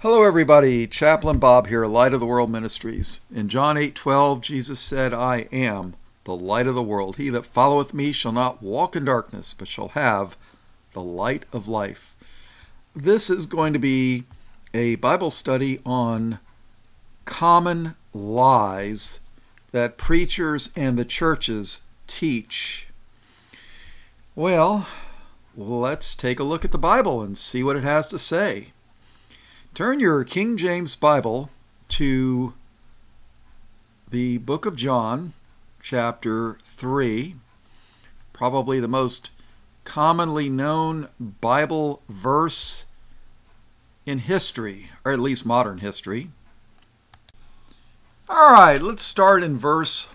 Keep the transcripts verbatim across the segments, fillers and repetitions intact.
Hello everybody, Chaplain Bob here, Light of the World Ministries. In John eight twelve, Jesus said, I am the light of the world. He that followeth me shall not walk in darkness, but shall have the light of life. This is going to be a Bible study on common lies that preachers and the churches teach. Well, let's take a look at the Bible and see what it has to say. Turn your King James Bible to the book of John, chapter three, probably the most commonly known Bible verse in history, or at least modern history. All right, let's start in verse,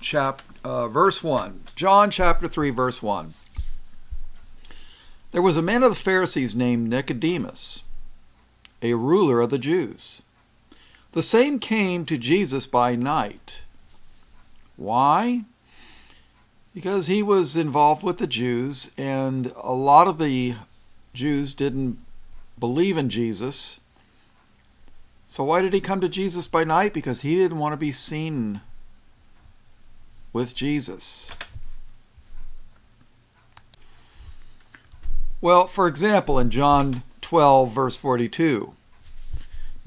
chap, uh, verse one. John chapter three, verse one. There was a man of the Pharisees named Nicodemus, a ruler of the Jews. The same came to Jesus by night. Why? Because he was involved with the Jews, and a lot of the Jews didn't believe in Jesus. So why did he come to Jesus by night? Because he didn't want to be seen with Jesus. Well, for example, in John twelve, verse forty-two.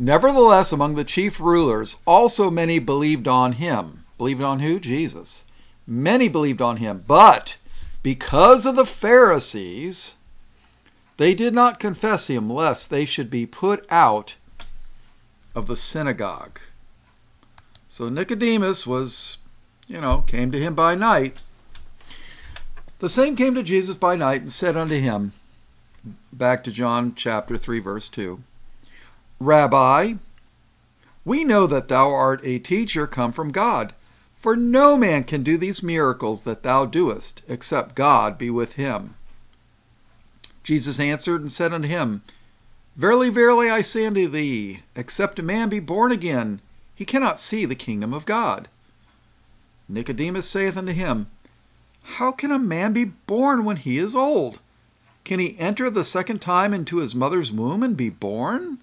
Nevertheless, among the chief rulers, also many believed on him. Believed on who? Jesus. Many believed on him, but because of the Pharisees, they did not confess him, lest they should be put out of the synagogue. So Nicodemus was, you know, came to him by night. The same came to Jesus by night and said unto him, back to John chapter three, verse two. Rabbi, we know that thou art a teacher come from God, for no man can do these miracles that thou doest, except God be with him. Jesus answered and said unto him, Verily, verily, I say unto thee, except a man be born again, he cannot see the kingdom of God. Nicodemus saith unto him, How can a man be born when he is old? Can he enter the second time into his mother's womb and be born?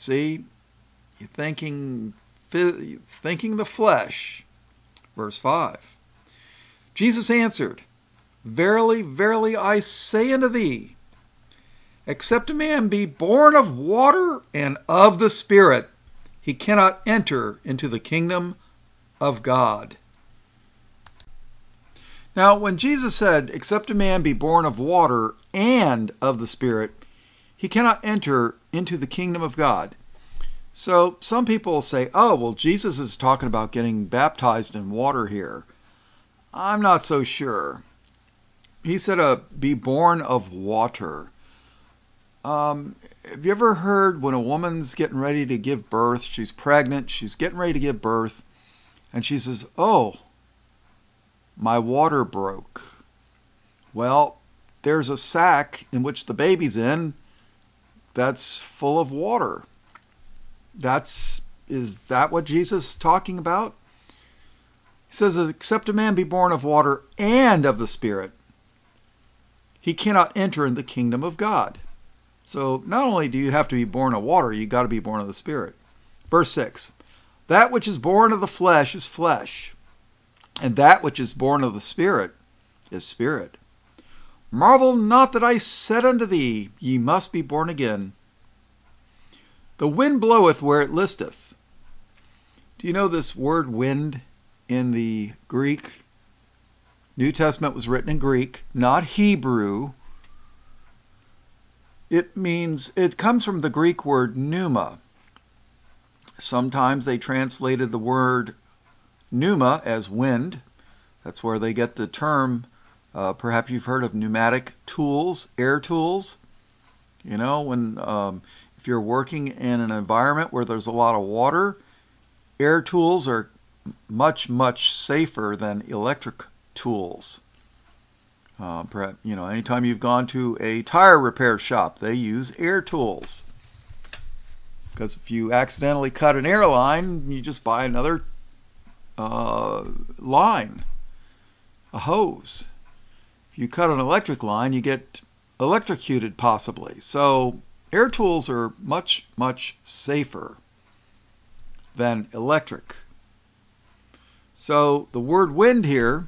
See, you're thinking, thinking the flesh. Verse five. Jesus answered, Verily, verily, I say unto thee, except a man be born of water and of the Spirit, he cannot enter into the kingdom of God. Now, when Jesus said, except a man be born of water and of the Spirit, he cannot enter into the kingdom of God. So some people say, oh, well, Jesus is talking about getting baptized in water here. I'm not so sure. He said, uh, be born of water. Um, have you ever heard when a woman's getting ready to give birth, she's pregnant, she's getting ready to give birth, and she says, oh, my water broke. Well, there's a sack in which the baby's in that's full of water. That's, is that what Jesus is talking about? He says, except a man be born of water and of the Spirit, he cannot enter in the kingdom of God. So not only do you have to be born of water, you got to be born of the Spirit. Verse six, that which is born of the flesh is flesh, and that which is born of the Spirit is spirit. Marvel not that I said unto thee, Ye must be born again. The wind bloweth where it listeth. Do you know this word wind in the Greek? New Testament was written in Greek, not Hebrew. It means, it comes from the Greek word pneuma. Sometimes they translated the word pneuma as wind. That's where they get the term. Uh, perhaps you've heard of pneumatic tools, air tools. You know, when um, if you're working in an environment where there's a lot of water, air tools are much, much safer than electric tools. Uh, perhaps, you know, anytime you've gone to a tire repair shop, they use air tools. Because if you accidentally cut an air line, you just buy another Uh, line, a hose. If you cut an electric line, you get electrocuted possibly. So Air tools are much, much safer than electric. So the word wind here,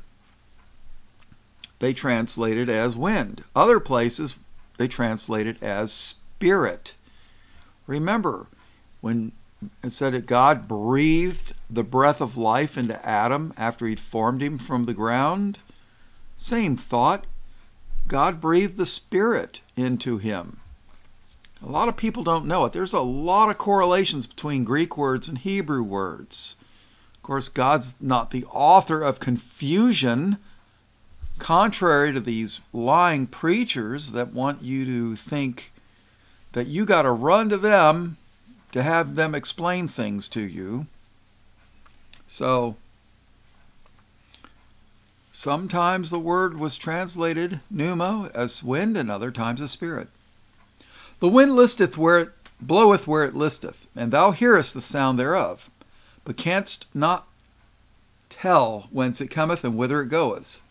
they translate it as wind. Other places, they translate it as spirit. Remember, when it said that God breathed the breath of life into Adam after he'd formed him from the ground, same thought. God breathed the spirit into him. A lot of people don't know it. There's a lot of correlations between Greek words and Hebrew words. Of course, God's not the author of confusion, contrary to these lying preachers that want you to think that you got to run to them to have them explain things to you. So, sometimes the word was translated pneuma as wind and other times as spirit. The wind listeth where it bloweth where it listeth, and thou hearest the sound thereof, but canst not tell whence it cometh and whither it goeth.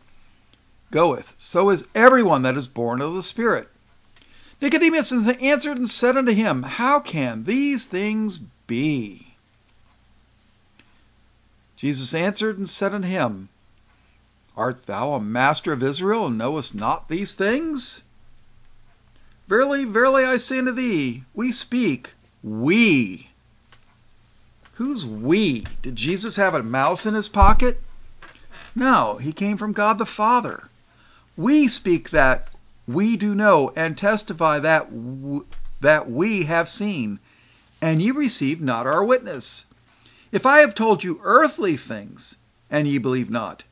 Goeth. So is everyone that is born of the Spirit. Nicodemus answered and said unto him, How can these things be? Jesus answered and said unto him, Art thou a master of Israel, and knowest not these things? Verily, verily, I say unto thee, we speak, we. Who's we? Did Jesus have a mouse in his pocket? No, he came from God the Father. We speak that we do know, and testify that, w that we have seen, and ye receive not our witness. If I have told you earthly things, and ye believe not,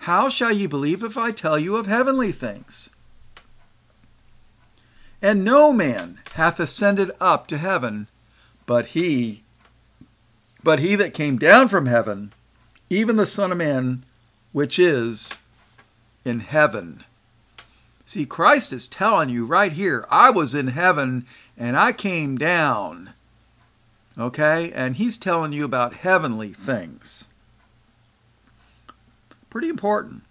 how shall ye believe if I tell you of heavenly things? And no man hath ascended up to heaven, but he, but he that came down from heaven, even the Son of Man, which is in heaven. See, Christ is telling you right here, I was in heaven, and I came down. Okay? And he's telling you about heavenly things. Pretty important.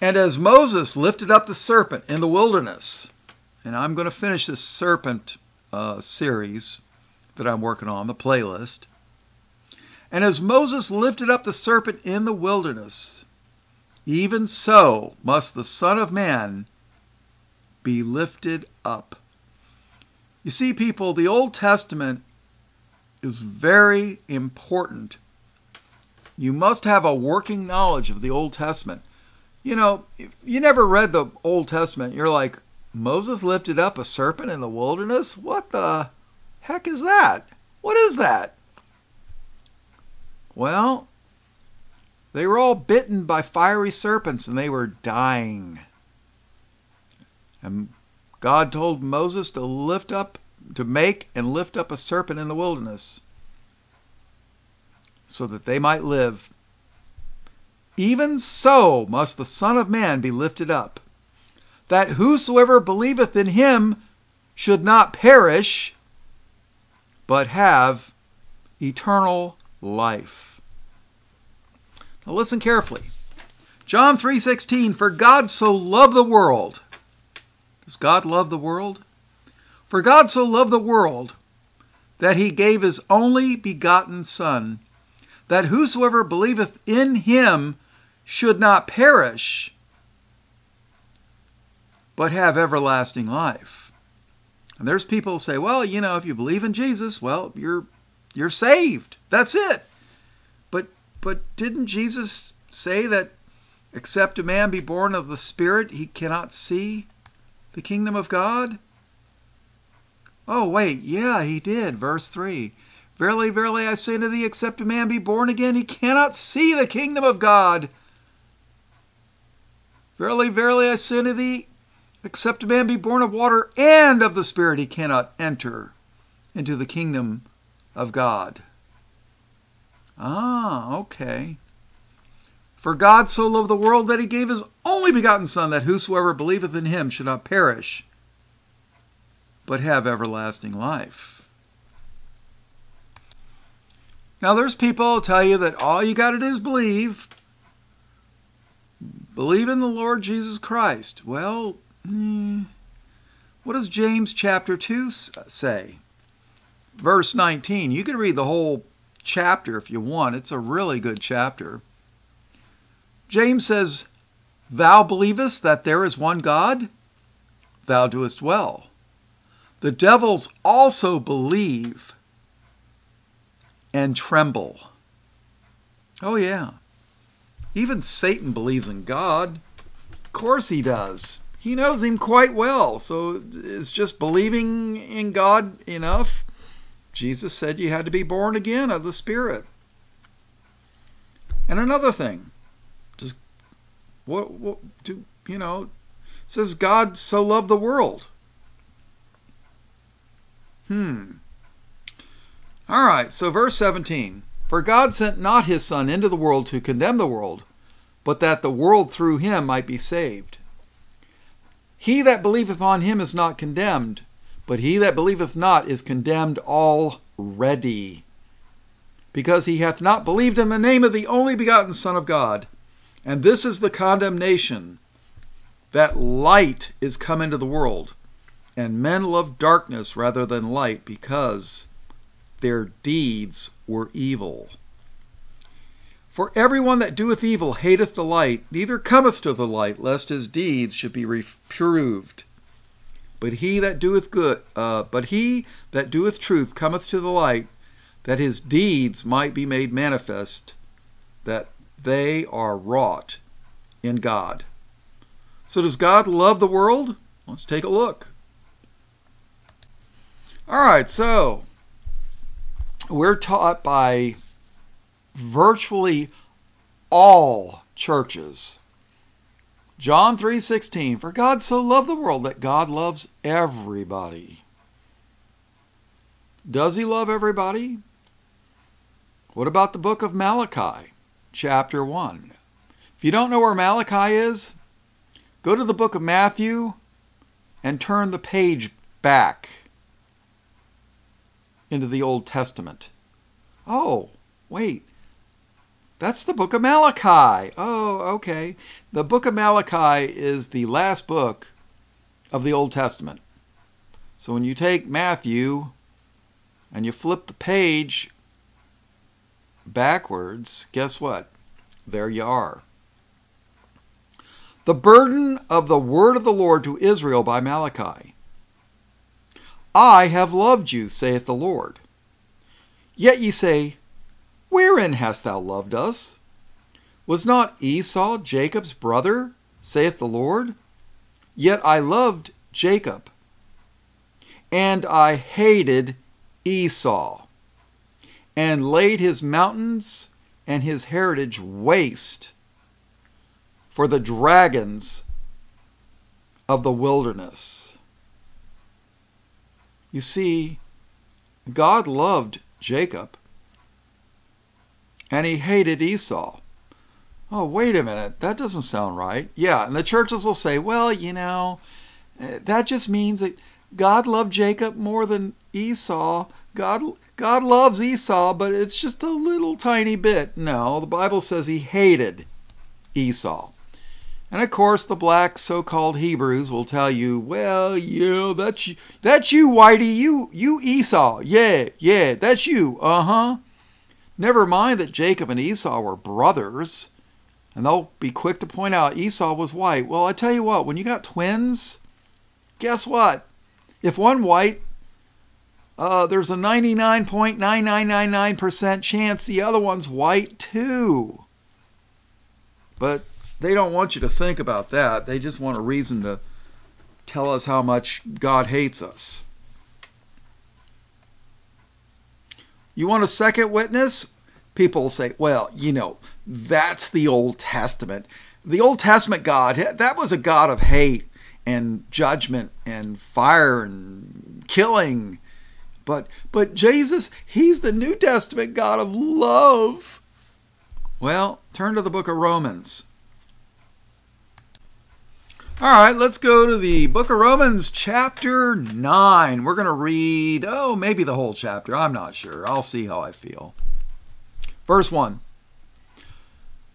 And as Moses lifted up the serpent in the wilderness, and I'm going to finish this serpent uh, series that I'm working on, the playlist. And as Moses lifted up the serpent in the wilderness, even so must the Son of Man be lifted up. You see, people, the Old Testament is very important. You must have a working knowledge of the Old Testament. You know, if you never read the Old Testament, you're like, Moses lifted up a serpent in the wilderness? What the heck is that? What is that? Well, they were all bitten by fiery serpents and they were dying. And God told Moses to lift up, to make and lift up a serpent in the wilderness so that they might live. Even so must the Son of Man be lifted up, that whosoever believeth in him should not perish, but have eternal life. Now listen carefully. John three sixteen, For God so loved the world. Does God love the world? For God so loved the world, that he gave his only begotten Son, that whosoever believeth in him should not perish, but have everlasting life. And there's people who say, well, you know, if you believe in Jesus, well, you're you're saved. That's it. But but didn't Jesus say that except a man be born of the Spirit, he cannot see the kingdom of God? Oh, wait, yeah, he did. Verse three, Verily, verily, I say unto thee, except a man be born again, he cannot see the kingdom of God. Verily, verily, I say unto thee, except a man be born of water and of the Spirit, he cannot enter into the kingdom of God. Ah, okay. For God so loved the world that he gave his only begotten Son, that whosoever believeth in him should not perish, but have everlasting life. Now there's people who tell you that all you got to do is believe. Believe in the Lord Jesus Christ. Well, Mm, What does James chapter two say? Verse nineteen. You can read the whole chapter if you want. It's a really good chapter. James says, "Thou believest that there is one God? Thou doest well. The devils also believe and tremble." Oh, yeah. Even Satan believes in God. Of course he does. He knows him quite well. So it's just believing in God enough. Jesus said you had to be born again of the Spirit. And another thing, just what, what do you know? It says God so loved the world. Hmm. All right. So verse seventeen. For God sent not his Son into the world to condemn the world, but that the world through him might be saved. He that believeth on him is not condemned, but he that believeth not is condemned already, because he hath not believed in the name of the only begotten Son of God. And this is the condemnation, that light is come into the world, and men love darkness rather than light, because their deeds were evil. For everyone that doeth evil hateth the light, neither cometh to the light, lest his deeds should be reproved. But he that doeth good, uh, but he that doeth truth cometh to the light, that his deeds might be made manifest, that they are wrought in God. So does God love the world? Let's take a look. All right, so we're taught by virtually all churches. John three sixteen, for God so loved the world that God loves everybody. Does he love everybody? What about the book of Malachi, chapter one? If you don't know where Malachi is, go to the book of Matthew and turn the page back into the Old Testament. Oh, wait. That's the book of Malachi. Oh, okay. The book of Malachi is the last book of the Old Testament. So when you take Matthew and you flip the page backwards, guess what? There you are. The burden of the word of the Lord to Israel by Malachi. I have loved you, saith the Lord. Yet ye say, wherein hast thou loved us? Was not Esau Jacob's brother, saith the Lord? Yet I loved Jacob, and I hated Esau, and laid his mountains and his heritage waste for the dragons of the wilderness. You see, God loved Jacob, and he hated Esau. Oh, wait a minute. That doesn't sound right. Yeah, and the churches will say, well, you know, that just means that God loved Jacob more than Esau. God, God loves Esau, but it's just a little tiny bit. No, the Bible says he hated Esau. And, of course, the black so-called Hebrews will tell you, well, yeah, that's you, that's you, Whitey. You, you Esau. Yeah, yeah, that's you. Uh-huh. Never mind that Jacob and Esau were brothers, and they'll be quick to point out Esau was white. Well, I tell you what, when you got twins, guess what? If one white, uh, there's a ninety-nine point nine nine nine nine percent chance the other one's white too. But they don't want you to think about that. They just want a reason to tell us how much God hates us. You want a second witness? People say, well, you know, that's the Old Testament. The Old Testament God, that was a God of hate and judgment and fire and killing. But, but Jesus, he's the New Testament God of love. Well, turn to the book of Romans. All right, let's go to the book of Romans, chapter nine. We're going to read, oh, maybe the whole chapter. I'm not sure. I'll see how I feel. Verse one.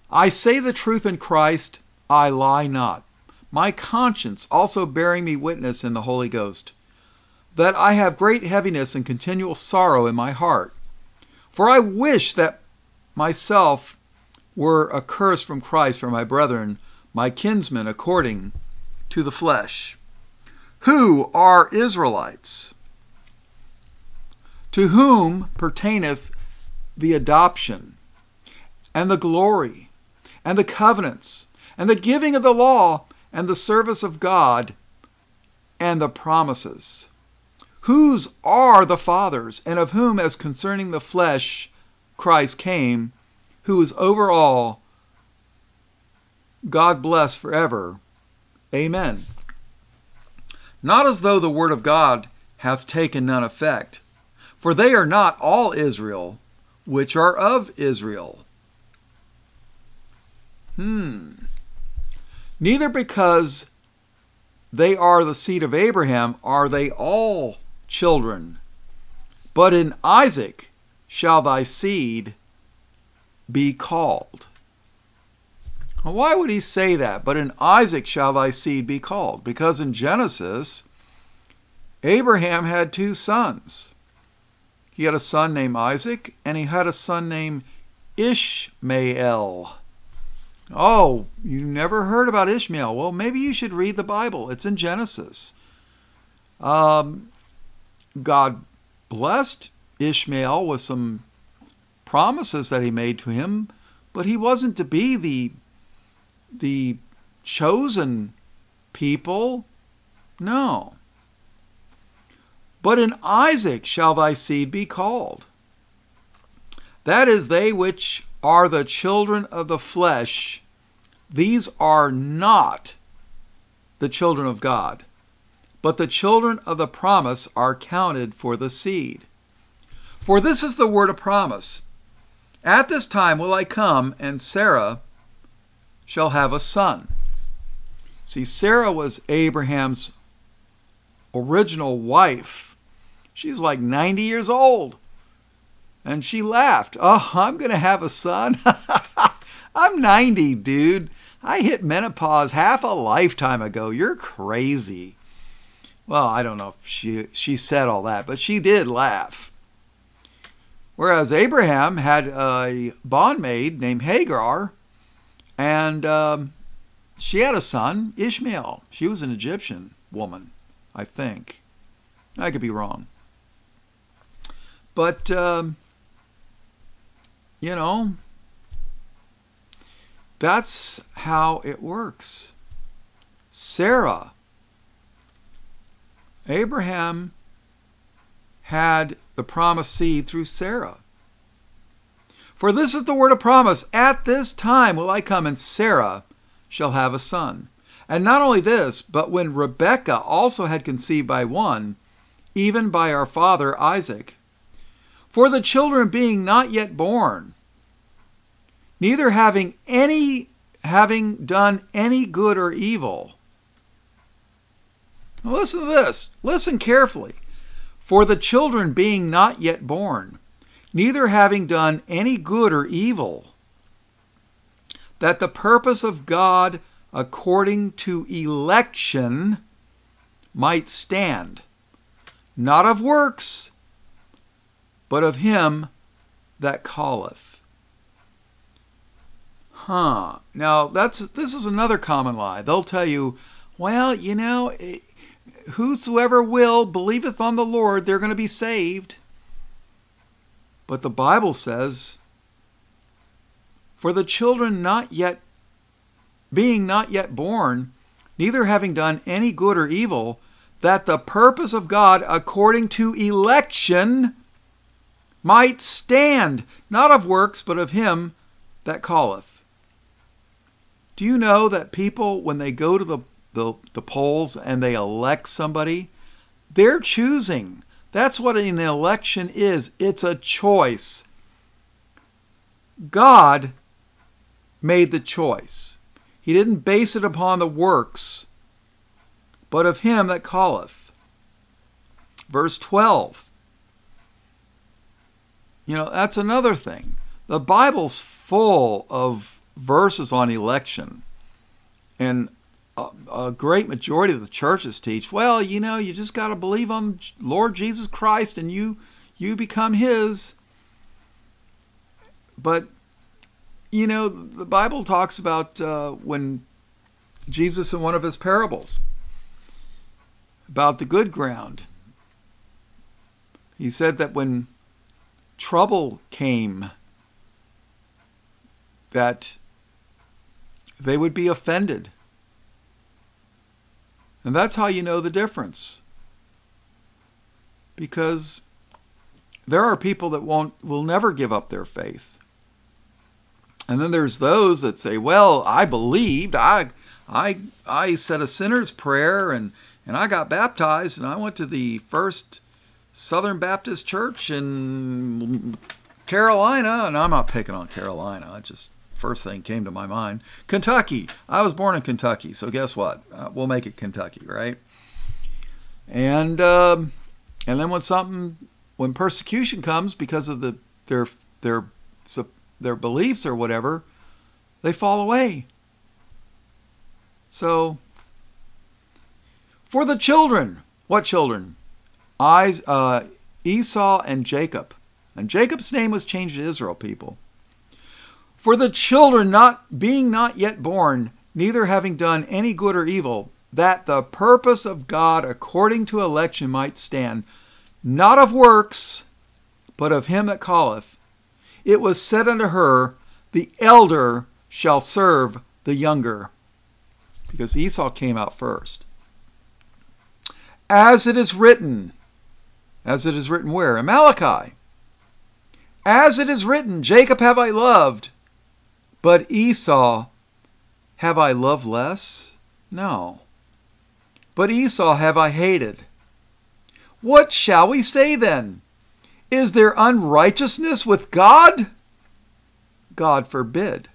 I say the truth in Christ, I lie not. my conscience also bearing me witness in the Holy Ghost, that I have great heaviness and continual sorrow in my heart. For I wish that myself were accursed from Christ for my brethren, my kinsmen according to the flesh, who are Israelites, to whom pertaineth the adoption, and the glory, and the covenants, and the giving of the law, and the service of God, and the promises, whose are the fathers, and of whom, as concerning the flesh, Christ came, who is over all, God bless forever. Amen. Not as though the word of God hath taken none effect, for they are not all Israel, which are of Israel. Hmm. Neither because they are the seed of Abraham are they all children, but in Isaac shall thy seed be called. Now, why would he say that? But in Isaac shall thy seed be called. Because in Genesis, Abraham had two sons. He had a son named Isaac, and he had a son named Ishmael. Oh, you never heard about Ishmael. Well, maybe you should read the Bible. It's in Genesis. Um, God blessed Ishmael with some promises that he made to him, but he wasn't to be the, the chosen people. No. But in Isaac shall thy seed be called. That is, they which are the children of the flesh, these are not the children of God, but the children of the promise are counted for the seed. For this is the word of promise. At this time will I come, and Sarah shall have a son. See, Sarah was Abraham's original wife. She's like ninety years old. And she laughed. Oh, I'm going to have a son? I'm ninety, dude. I hit menopause half a lifetime ago. You're crazy. Well, I don't know if she, she said all that, but she did laugh. Whereas Abraham had a bondmaid named Hagar, and um, she had a son, Ishmael. She was an Egyptian woman, I think. I could be wrong. But, um, you know, that's how it works. Sarah, Abraham had the promised seed through Sarah. For this is the word of promise. At this time will I come, and Sarah shall have a son. And not only this, but when Rebekah also had conceived by one, even by our father Isaac. For the children being not yet born, neither having any having done any good or evil. Now listen to this. Listen carefully. For the children being not yet born, neither having done any good or evil, that the purpose of God according to election might stand, not of works, but of him that calleth. Huh. Now, that's this is another common lie. They'll tell you, well, you know, whosoever will believeth on the Lord, they're going to be saved. But the Bible says, for the children not yet, being not yet born, neither having done any good or evil, that the purpose of God according to election might stand, not of works, but of him that calleth. Do you know that people, when they go to the, the, the polls and they elect somebody, they're choosing. That's what an election is. It's a choice. God made the choice. He didn't base it upon the works, but of him that calleth. Verse twelve. You know, that's another thing. The Bible's full of verses on election. And a great majority of the churches teach, well, you know, you just got to believe on Lord Jesus Christ and you you become his. But, you know, the Bible talks about uh, when Jesus in one of his parables about the good ground, he said that when trouble came, that they would be offended. And that's how you know the difference. Because there are people that won't, will never give up their faith. And then there's those that say, well, I believed, I, I, I said a sinner's prayer, and, and I got baptized, and I went to the First Southern Baptist Church in Carolina, and I'm not picking on Carolina, I just... first thing came to my mind, Kentucky. I was born in Kentucky, so guess what? Uh, we'll make it Kentucky, right? And um, and then when something, when persecution comes because of the their their their beliefs or whatever, they fall away. So, for the children, what children? I, uh, Esau and Jacob, and Jacob's name was changed to Israel, people. For the children not being not yet born, neither having done any good or evil, that the purpose of God according to election might stand, not of works, but of him that calleth. It was said unto her, the elder shall serve the younger. Because Esau came out first. As it is written, as it is written where? In Malachi. As it is written, Jacob have I loved, but Esau have I loved less? No. But Esau have I hated. What shall we say then? Is there unrighteousness with God? God forbid.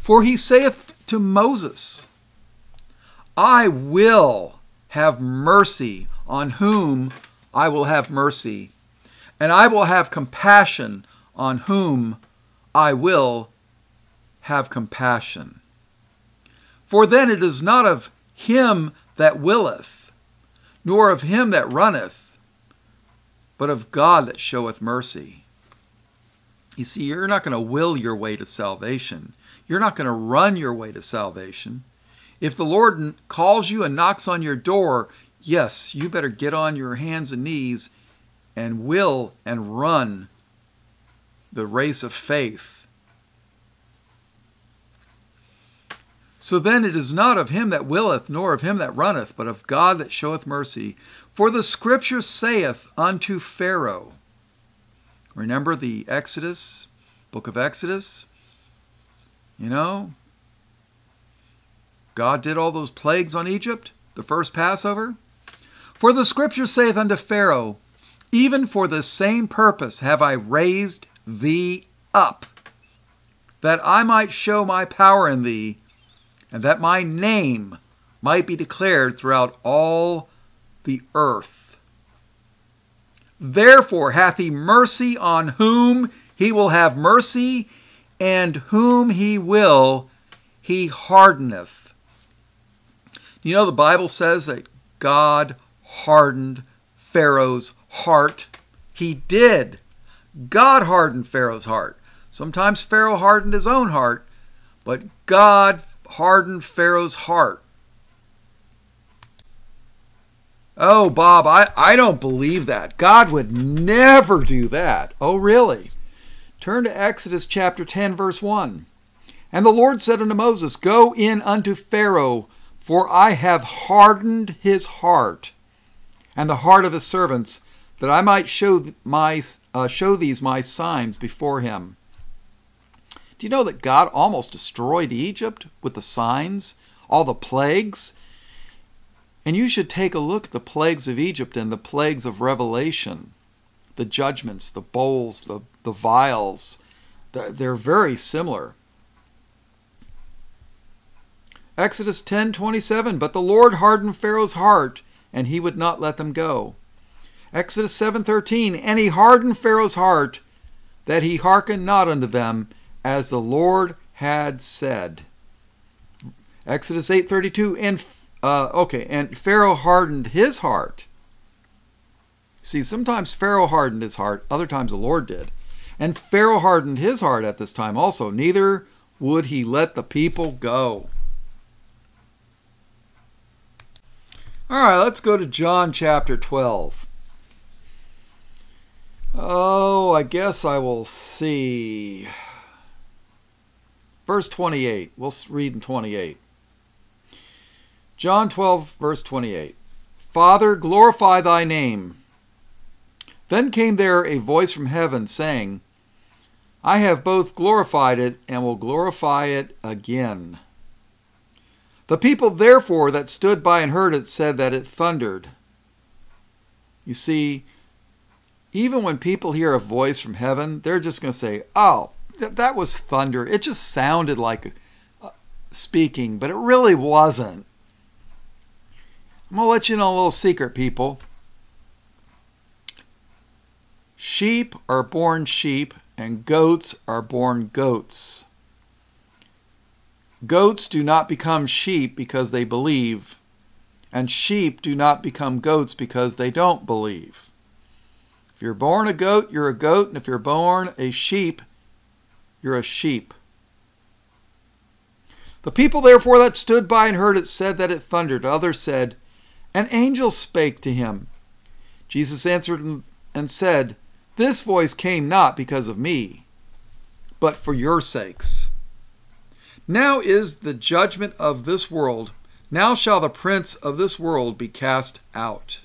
For he saith to Moses, I will have mercy on whom I will have mercy, and I will have compassion on whom I will have mercy. Have compassion. For then it is not of him that willeth, nor of him that runneth, but of God that showeth mercy. You see, you're not going to will your way to salvation. You're not going to run your way to salvation. If the Lord calls you and knocks on your door, yes, you better get on your hands and knees and will and run the race of faith. So then it is not of him that willeth, nor of him that runneth, but of God that showeth mercy. For the Scripture saith unto Pharaoh. Remember the Exodus, book of Exodus? You know, God did all those plagues on Egypt, the first Passover. For the Scripture saith unto Pharaoh, even for the same purpose have I raised thee up, that I might show my power in thee, and that my name might be declared throughout all the earth. Therefore hath he mercy on whom he will have mercy, and whom he will he hardeneth. You know the Bible says that God hardened Pharaoh's heart. He did. God hardened Pharaoh's heart. Sometimes Pharaoh hardened his own heart, but God hardened Pharaoh's heart. Oh, Bob, I, I don't believe that. God would never do that. Oh, really? Turn to Exodus chapter ten, verse one. And the Lord said unto Moses, go in unto Pharaoh, for I have hardened his heart, and the heart of his servants, that I might show, my, uh, show these my signs before him. Do you know that God almost destroyed Egypt with the signs, all the plagues? And you should take a look at the plagues of Egypt and the plagues of Revelation, the judgments, the bowls, the, the vials. They're very similar. Exodus ten twenty-seven, but the Lord hardened Pharaoh's heart, and he would not let them go. Exodus seven thirteen, and he hardened Pharaoh's heart, that he hearkened not unto them, as the Lord had said. Exodus eight thirty-two, and uh, okay, and Pharaoh hardened his heart. See, sometimes Pharaoh hardened his heart, other times the Lord did. And Pharaoh hardened his heart at this time also. Neither would he let the people go. All right, let's go to John chapter twelve. Oh, I guess I will see. Verse twenty-eight. We'll read in twenty-eight. John twelve, verse twenty-eight. Father, glorify thy name. Then came there a voice from heaven saying, I have both glorified it and will glorify it again. The people therefore that stood by and heard it said that it thundered. You see, even when people hear a voice from heaven, they're just going to say, oh, th- that was thunder. It just sounded like uh, speaking, but it really wasn't. I'm going to let you know a little secret, people. Sheep are born sheep, and goats are born goats. Goats do not become sheep because they believe, and sheep do not become goats because they don't believe. If you're born a goat, you're a goat, and if you're born a sheep, you're a sheep. The people therefore that stood by and heard it said that it thundered. Others said, an angel spake to him. Jesus answered and said, this voice came not because of me, but for your sakes. Now is the judgment of this world. Now shall the prince of this world be cast out.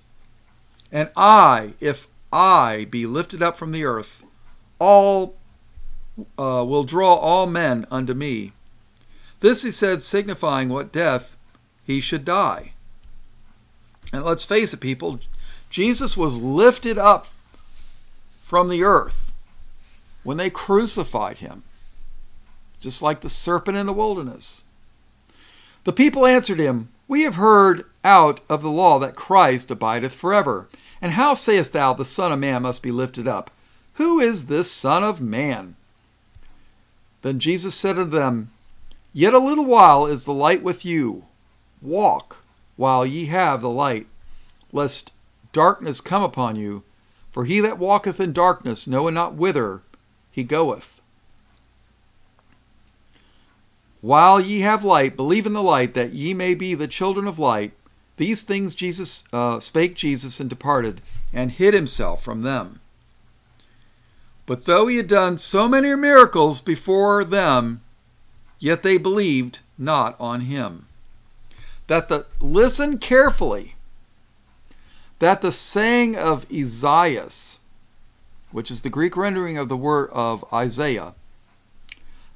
And I, if I be lifted up from the earth, all uh, will draw all men unto me. This he said, signifying what death he should die. And let's face it, people, Jesus was lifted up from the earth when they crucified him, just like the serpent in the wilderness. The people answered him, we have heard out of the law that Christ abideth forever. And how sayest thou, the Son of Man must be lifted up? Who is this Son of Man? Then Jesus said unto them, yet a little while is the light with you. Walk while ye have the light, lest darkness come upon you. For he that walketh in darkness knoweth not whither he goeth. While ye have light, believe in the light, that ye may be the children of light. These things Jesus uh, spake Jesus and departed, and hid himself from them. But though he had done so many miracles before them, yet they believed not on him. That the, listen carefully, that the saying of Isaiah, which is the Greek rendering of the word of Isaiah,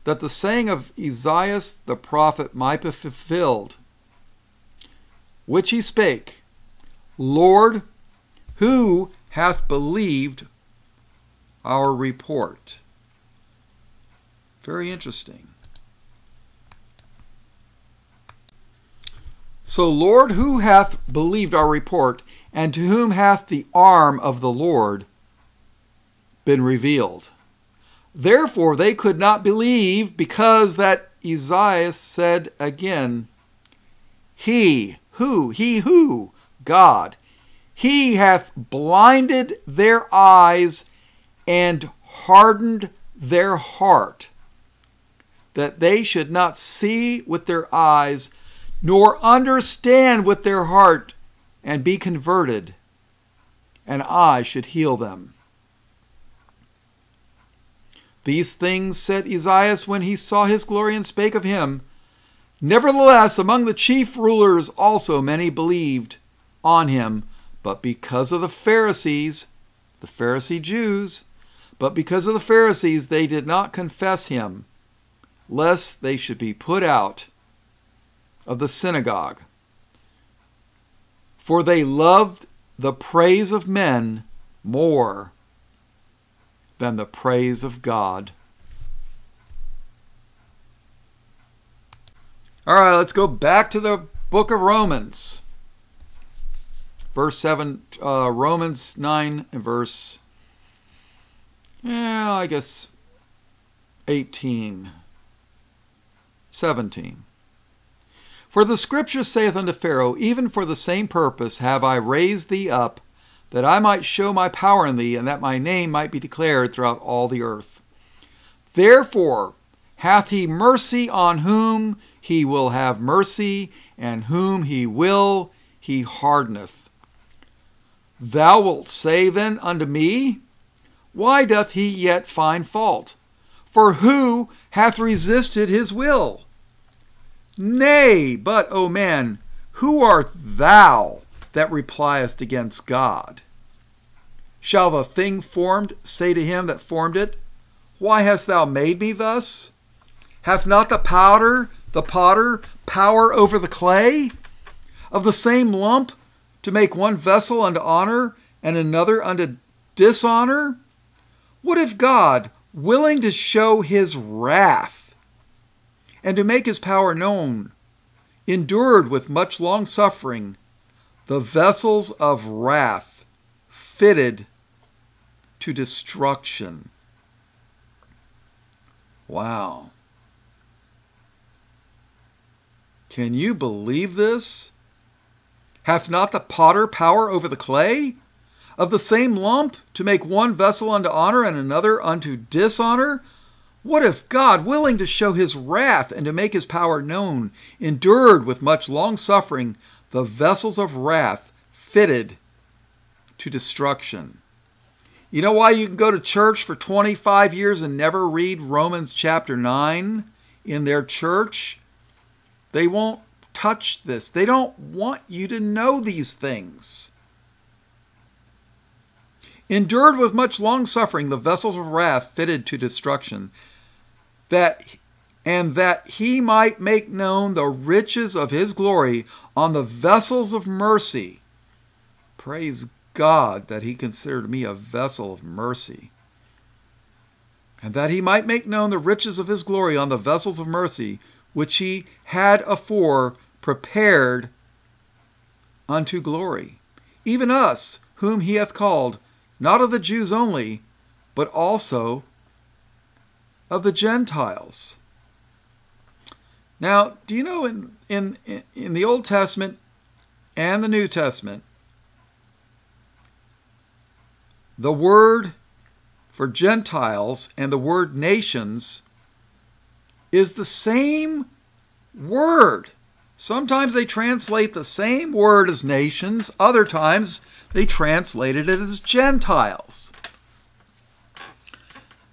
that the saying of Isaiah the prophet might be fulfilled, which he spake, Lord, who hath believed our report? Very interesting. So, Lord, who hath believed our report, and to whom hath the arm of the Lord been revealed? Therefore they could not believe, because that Esaias said again, He who, he who, God, he hath blinded their eyes and hardened their heart, that they should not see with their eyes, nor understand with their heart, and be converted, and I should heal them. These things said Isaiah when he saw his glory and spake of him. Nevertheless, among the chief rulers also many believed on him, but because of the Pharisees, the Pharisee Jews, but because of the Pharisees, they did not confess him, lest they should be put out of the synagogue. For they loved the praise of men more than the praise of God. All right, let's go back to the book of Romans. Verse seven, uh, Romans nine, and verse, yeah, I guess eighteen, seventeen. For the scripture saith unto Pharaoh, Even for the same purpose have I raised thee up, that I might show my power in thee, and that my name might be declared throughout all the earth. Therefore hath he mercy on whom he will have mercy, and whom he will he hardeneth. Thou wilt say then unto me, Why doth he yet find fault? For who hath resisted his will? Nay, but, O man, who art thou that repliest against God? Shall the thing formed say to him that formed it, Why hast thou made me thus? Hath not the powder, the potter, power over the clay? Of the same lump to make one vessel unto honor, and another unto dishonor? What if God, willing to show his wrath, and to make his power known, endured with much long suffering the vessels of wrath fitted to destruction? Wow. Can you believe this? Hath not the potter power over the clay? Of the same lump to make one vessel unto honor and another unto dishonor? What if God, willing to show his wrath and to make his power known, endured with much long suffering the vessels of wrath fitted to destruction? You know why you can go to church for twenty-five years and never read Romans chapter nine in their church? They won't touch this. They don't want you to know these things. Endured with much long suffering the vessels of wrath fitted to destruction. That, and that he might make known the riches of his glory on the vessels of mercy. Praise God that he considered me a vessel of mercy. And that he might make known the riches of his glory on the vessels of mercy, which he had afore prepared unto glory. Even us, whom he hath called, not of the Jews only, but also of the Gentiles. Now, do you know in, in, in the Old Testament and the New Testament, the word for Gentiles and the word nations is the same word. Sometimes they translate the same word as nations. Other times they translated it as Gentiles.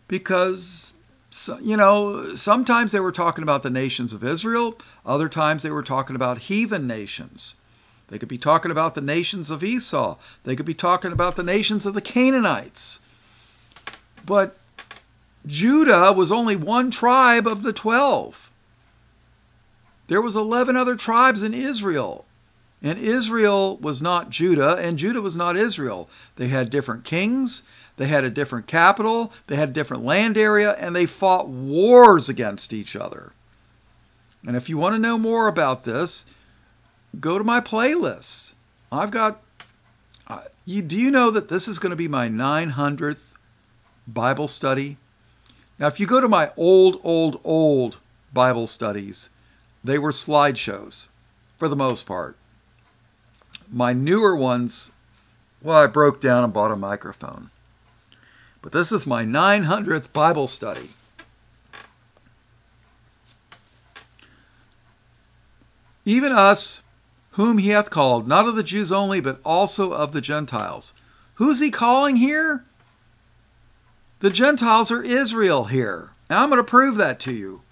Because, So, you know, sometimes they were talking about the nations of Israel. Other times they were talking about heathen nations. They could be talking about the nations of Esau. They could be talking about the nations of the Canaanites. But Judah was only one tribe of the twelve. There was eleven other tribes in Israel. And Israel was not Judah, and Judah was not Israel. They had different kings. They had a different capital, they had a different land area, and they fought wars against each other. And if you want to know more about this, go to my playlist. I've got, uh, you, do you know that this is going to be my nine hundredth Bible study? Now, if you go to my old, old, old Bible studies, they were slideshows for the most part. My newer ones, well, I broke down and bought a microphone. But this is my nine hundredth Bible study. Even us, whom he hath called, not of the Jews only, but also of the Gentiles. Who's he calling here? The Gentiles are Israel here. And I'm going to prove that to you.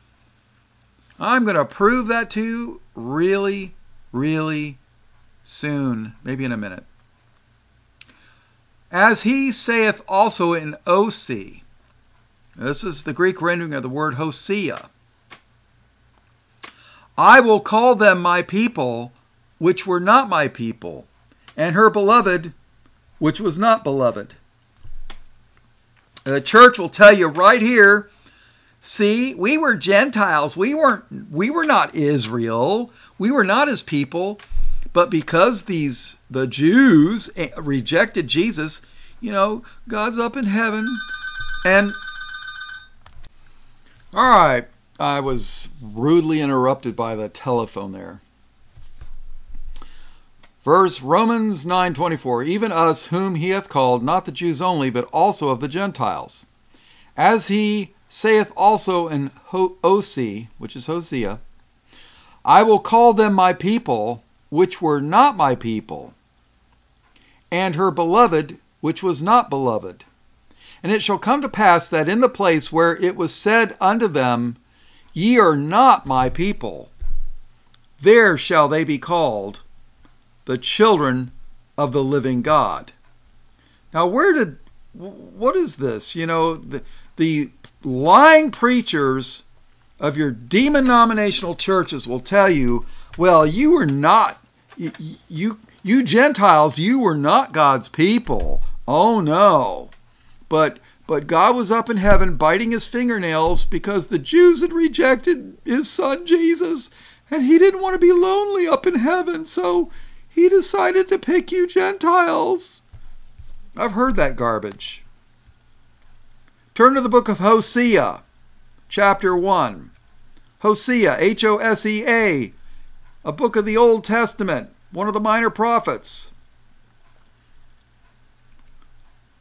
I'm going to prove that to you really, really soon. Maybe in a minute. As he saith also in Osi. This is the Greek rendering of the word Hosea. I will call them my people, which were not my people, and her beloved, which was not beloved. And the church will tell you right here, see, we were Gentiles. We weren't, we were not Israel. We were not his people. But because these the Jews rejected Jesus, you know, God's up in heaven. And all right, I was rudely interrupted by the telephone there. Verse Romans nine twenty-four, even us whom he hath called, not the Jews only, but also of the Gentiles. As he saith also in Hosea, which is Hosea, I will call them my people, which were not my people, and her beloved, which was not beloved. And it shall come to pass that in the place where it was said unto them, Ye are not my people, there shall they be called the children of the living God. Now, where did, what is this? You know, the, the lying preachers of your denominational churches will tell you, well, you were not, you, you, you Gentiles, you were not God's people. Oh, no. But, but God was up in heaven biting his fingernails because the Jews had rejected his son Jesus, and he didn't want to be lonely up in heaven, so he decided to pick you Gentiles. I've heard that garbage. Turn to the book of Hosea, chapter one. Hosea, H O S E A, a book of the Old Testament, one of the minor prophets.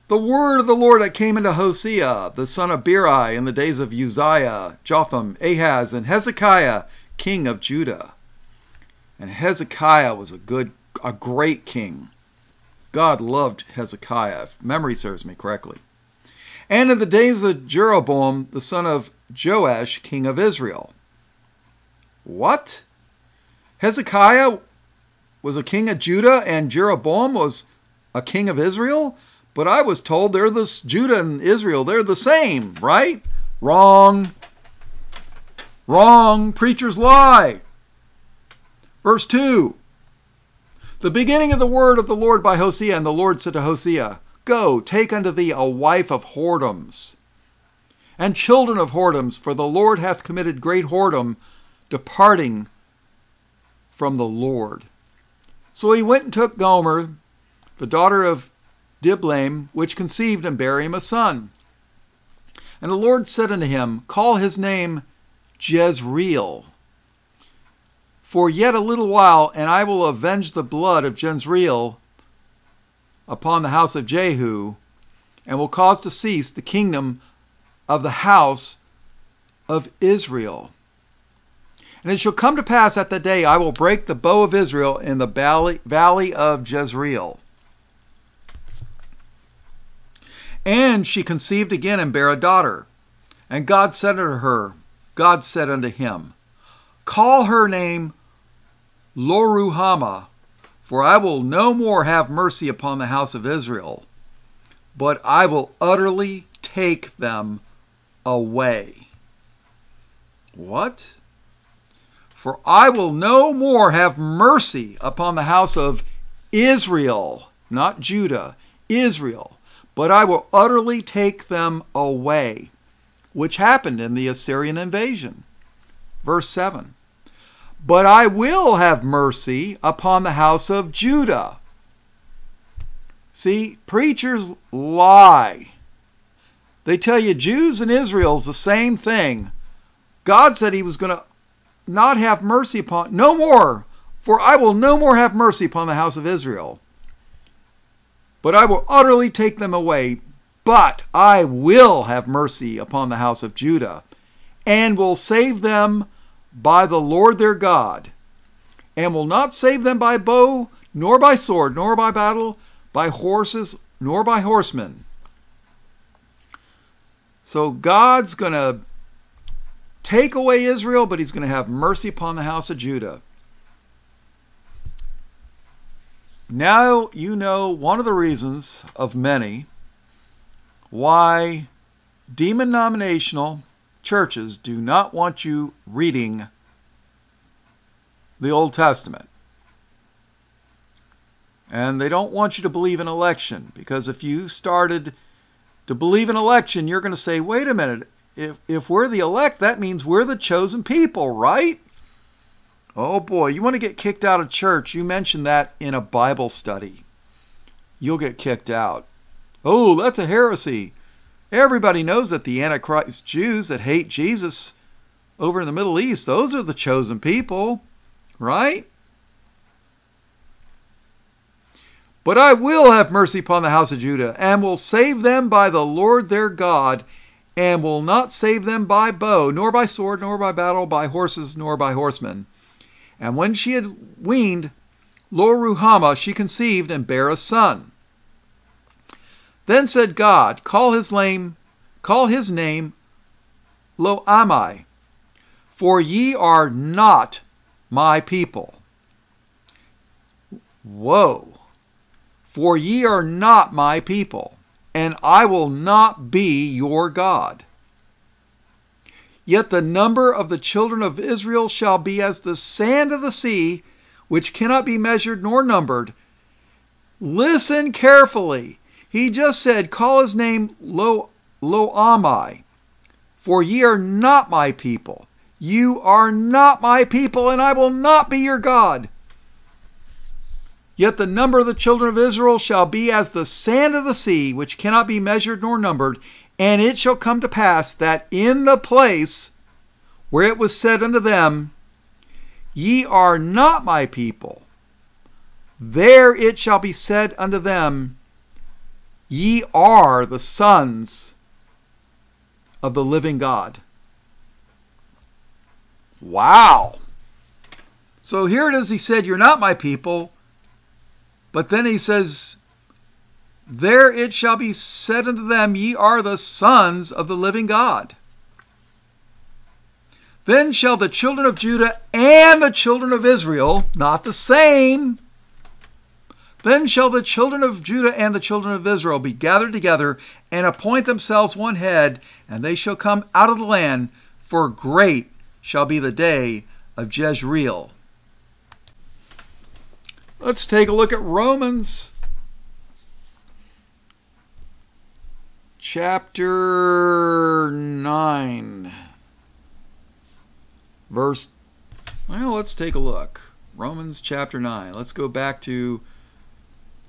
The word of the Lord that came into Hosea, the son of Beeri, in the days of Uzziah, Jotham, Ahaz, and Hezekiah, king of Judah. And Hezekiah was a good, a great king. God loved Hezekiah, if memory serves me correctly. And in the days of Jeroboam, the son of Joash, king of Israel. What? Hezekiah was a king of Judah and Jeroboam was a king of Israel? But I was told they're the, Judah and Israel, they're the same, right? Wrong. Wrong. Preachers lie. Verse two. The beginning of the word of the Lord by Hosea, and the Lord said to Hosea, Go, take unto thee a wife of whoredoms, and children of whoredoms, for the Lord hath committed great whoredom, departing from the Lord. So he went and took Gomer, the daughter of Diblaim, which conceived and bare him a son. And the Lord said unto him, Call his name Jezreel. For yet a little while, and I will avenge the blood of Jezreel upon the house of Jehu, and will cause to cease the kingdom of the house of Israel. And it shall come to pass at the day I will break the bow of Israel in the valley, valley of Jezreel. And she conceived again and bare a daughter. And God said unto her, God said unto him, Call her name Lo-Ruhamah, for I will no more have mercy upon the house of Israel, but I will utterly take them away. What? For I will no more have mercy upon the house of Israel, not Judah, Israel, but I will utterly take them away, which happened in the Assyrian invasion. Verse seven, but I will have mercy upon the house of Judah. See, preachers lie. They tell you Jews and Israel's the same thing. God said he was going to not have mercy upon, no more, for I will no more have mercy upon the house of Israel, but I will utterly take them away, but I will have mercy upon the house of Judah, and will save them by the Lord their God, and will not save them by bow, nor by sword, nor by battle, by horses, nor by horsemen. So God's going to take away Israel, but he's going to have mercy upon the house of Judah. Now you know one of the reasons of many why denominational churches do not want you reading the Old Testament. And they don't want you to believe in election, because if you started to believe in election, you're going to say, wait a minute, if, if we're the elect, that means we're the chosen people, right? Oh boy, you want to get kicked out of church. You mentioned that in a Bible study. You'll get kicked out. Oh, that's a heresy. Everybody knows that the Antichrist Jews that hate Jesus over in the Middle East, those are the chosen people, right? But I will have mercy upon the house of Judah, and will save them by the Lord their God, and will not save them by bow, nor by sword, nor by battle, by horses, nor by horsemen. And when she had weaned Lo-Ruhamah, she conceived and bare a son. Then said God, Call his name, call his name Lo-Ammi, for ye are not my people. Whoa. For ye are not my people, and I will not be your God. Yet the number of the children of Israel shall be as the sand of the sea, which cannot be measured nor numbered. Listen carefully. He just said, Call his name Lo, Lo-Ammi, for ye are not my people. You are not my people, and I will not be your God. Yet the number of the children of Israel shall be as the sand of the sea, which cannot be measured nor numbered. And it shall come to pass that in the place where it was said unto them, Ye are not my people, there it shall be said unto them, Ye are the sons of the living God. Wow! So here it is, he said, You're not my people. But then he says, There it shall be said unto them, Ye are the sons of the living God. Then shall the children of Judah and the children of Israel, not the same, then shall the children of Judah and the children of Israel be gathered together and appoint themselves one head, and they shall come out of the land, for great shall be the day of Jezreel. Let's take a look at Romans chapter nine, verse, well, let's take a look. Romans chapter nine. Let's go back to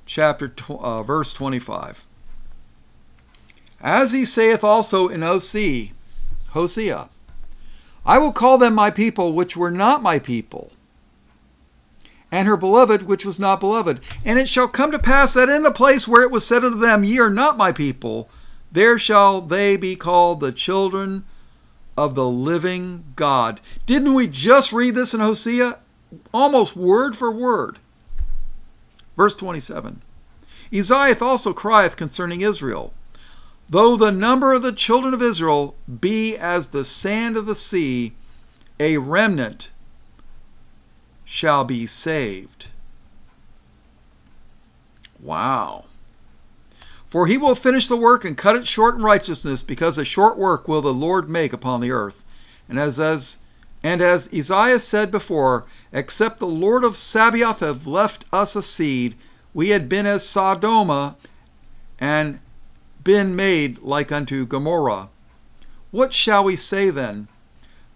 chapter uh, verse twenty-five. As he saith also in Hosea, Hosea, I will call them my people, which were not my people, and her beloved, which was not beloved. And it shall come to pass that in the place where it was said unto them, Ye are not my people, there shall they be called the children of the living God. Didn't we just read this in Hosea? Almost word for word. Verse twenty-seven. Isaiah also crieth concerning Israel, Though the number of the children of Israel be as the sand of the sea, a remnant shall be saved. Wow. For he will finish the work and cut it short in righteousness, because a short work will the Lord make upon the earth. And as, as, and as Isaiah said before, except the Lord of Sabaoth had left us a seed, we had been as Sodom and been made like unto Gomorrah. What shall we say then?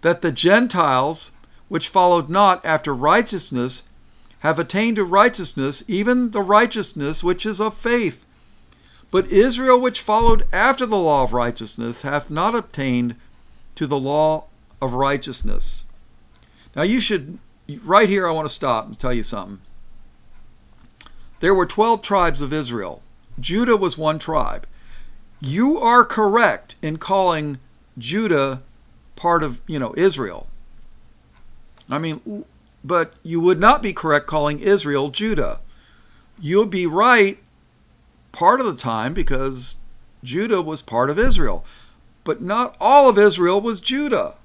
That the Gentiles, which followed not after righteousness, have attained to righteousness, even the righteousness which is of faith. But Israel, which followed after the law of righteousness, hath not obtained to the law of righteousness. Now you should, right here I want to stop and tell you something. There were twelve tribes of Israel. Judah was one tribe. You are correct in calling Judah part of, you know, Israel. I mean, but you would not be correct calling Israel Judah. You'll be right part of the time, because Judah was part of Israel. But not all of Israel was Judah.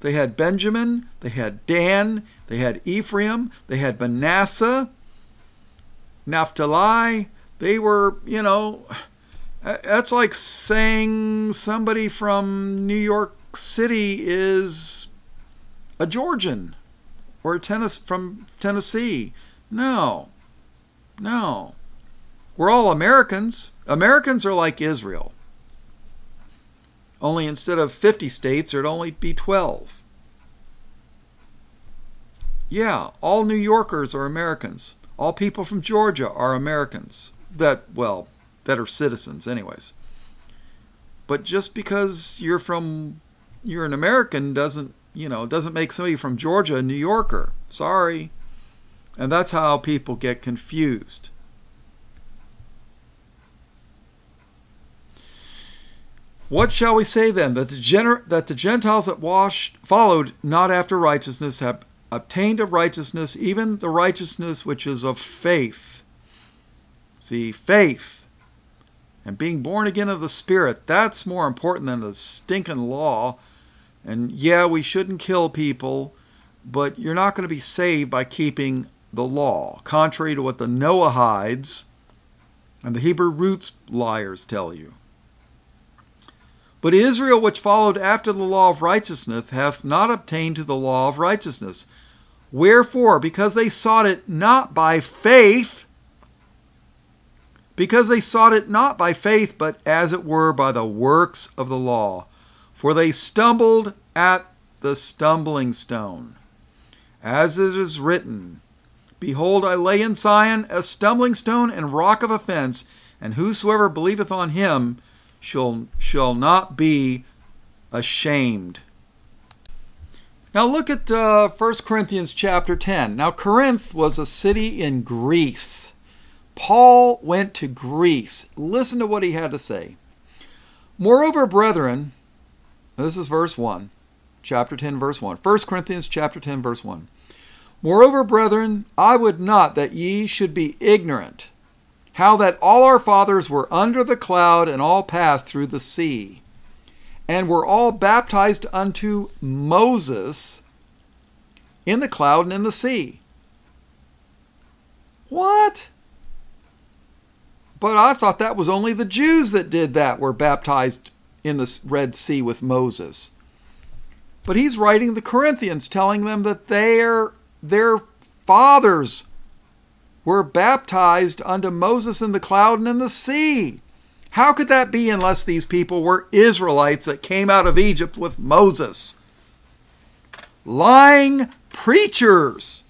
They had Benjamin, they had Dan, they had Ephraim, they had Manasseh, Naphtali. They were, you know, that's like saying somebody from New York City is a Georgian. Or a tennis from Tennessee. No. No. We're all Americans. Americans are like Israel. Only instead of fifty states, there'd only be twelve. Yeah, all New Yorkers are Americans. All people from Georgia are Americans. That, well, that are citizens anyways. But just because you're from, you're an American doesn't, you know, it doesn't make somebody from Georgia a New Yorker. Sorry. And that's how people get confused. What shall we say then? That the, gener that the Gentiles that washed, followed not after righteousness have obtained of righteousness, even the righteousness which is of faith. See, faith and being born again of the Spirit, that's more important than the stinking law. And yeah, we shouldn't kill people, but you're not going to be saved by keeping the law, contrary to what the Noahides and the Hebrew roots liars tell you. But Israel, which followed after the law of righteousness, hath not obtained to the law of righteousness. Wherefore, because they sought it not by faith, because they sought it not by faith, but as it were by the works of the law. For they stumbled at the stumbling stone. As it is written, Behold, I lay in Sion a stumbling stone and rock of offense, and whosoever believeth on him Shall, shall not be ashamed. Now look at uh, First Corinthians chapter ten. Now Corinth was a city in Greece. Paul went to Greece. Listen to what he had to say. Moreover, brethren, this is verse one, chapter ten, verse one. First Corinthians chapter ten, verse one. Moreover, brethren, I would not that ye should be ignorant, how that all our fathers were under the cloud and all passed through the sea, and were all baptized unto Moses in the cloud and in the sea. What? But I thought that was only the Jews that did that, were baptized in the Red Sea with Moses. But he's writing the Corinthians, telling them that their, their fathers were baptized unto Moses in the cloud and in the sea. How could that be unless these people were Israelites that came out of Egypt with Moses? Lying preachers!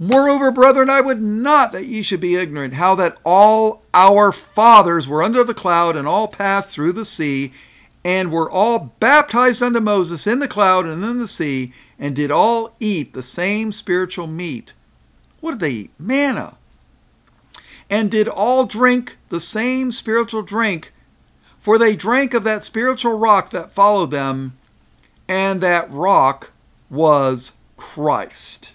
Moreover, brethren, I would not that ye should be ignorant, how that all our fathers were under the cloud and all passed through the sea, and were all baptized unto Moses in the cloud and in the sea, and did all eat the same spiritual meat. What did they eat? Manna. And did all drink the same spiritual drink, for they drank of that spiritual rock that followed them, and that rock was Christ.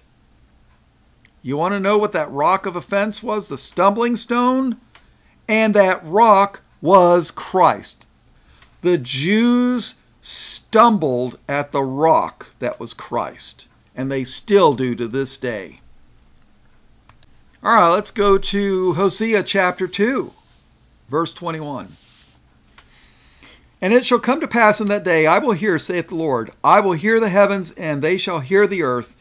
You want to know what that rock of offense was? The stumbling stone? And that rock was Christ. The Jews stumbled at the rock that was Christ, and they still do to this day. All right, let's go to Hosea chapter two, verse twenty-one. And it shall come to pass in that day, I will hear, saith the Lord, I will hear the heavens, and they shall hear the earth,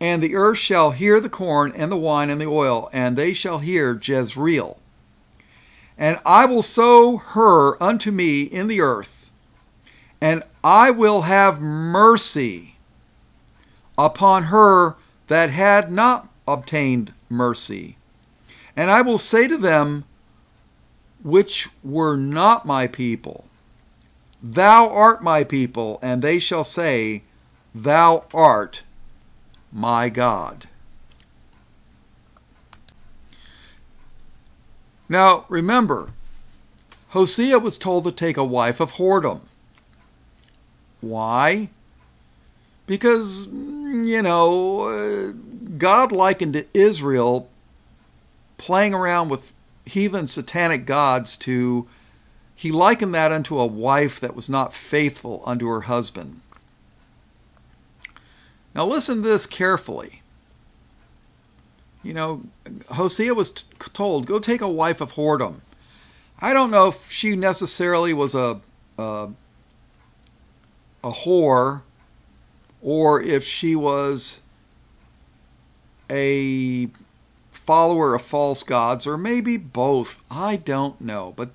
and the earth shall hear the corn, and the wine, and the oil, and they shall hear Jezreel. And I will sow her unto me in the earth, and I will have mercy upon her that had not obtained mercy. And I will say to them, which were not my people, Thou art my people, and they shall say, Thou art my God. Now remember, Hosea was told to take a wife of whoredom. Why? Because, you know, uh, God likened to Israel playing around with heathen satanic gods to, he likened that unto a wife that was not faithful unto her husband. Now listen to this carefully. You know, Hosea was told, go take a wife of whoredom. I don't know if she necessarily was a, a, a whore, or if she was a follower of false gods, or maybe both. I don't know. But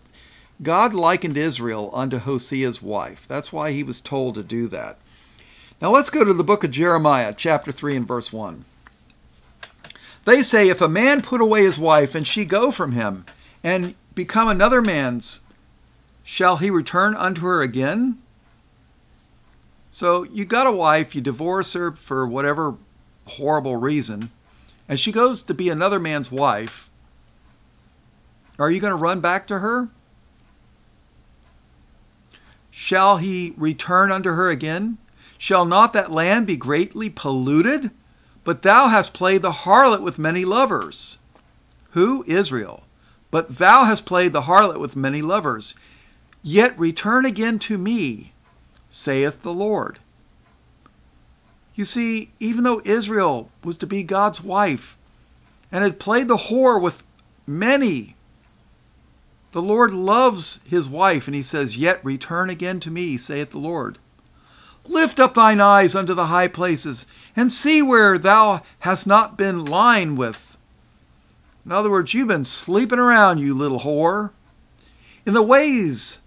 God likened Israel unto Hosea's wife. That's why he was told to do that. Now let's go to the book of Jeremiah, chapter three and verse one. They say, if a man put away his wife, and she go from him, and become another man's, shall he return unto her again? So you got a wife, you divorce her for whatever horrible reason, and she goes to be another man's wife, are you going to run back to her? Shall he return unto her again? Shall not that land be greatly polluted? But thou hast played the harlot with many lovers. Who? Israel. But thou hast played the harlot with many lovers. Yet return again to me, saith the Lord. You see, even though Israel was to be God's wife and had played the whore with many, the Lord loves his wife, and he says, yet return again to me, saith the Lord. Lift up thine eyes unto the high places, and see where thou hast not been lying with. In other words, you've been sleeping around, you little whore. In the ways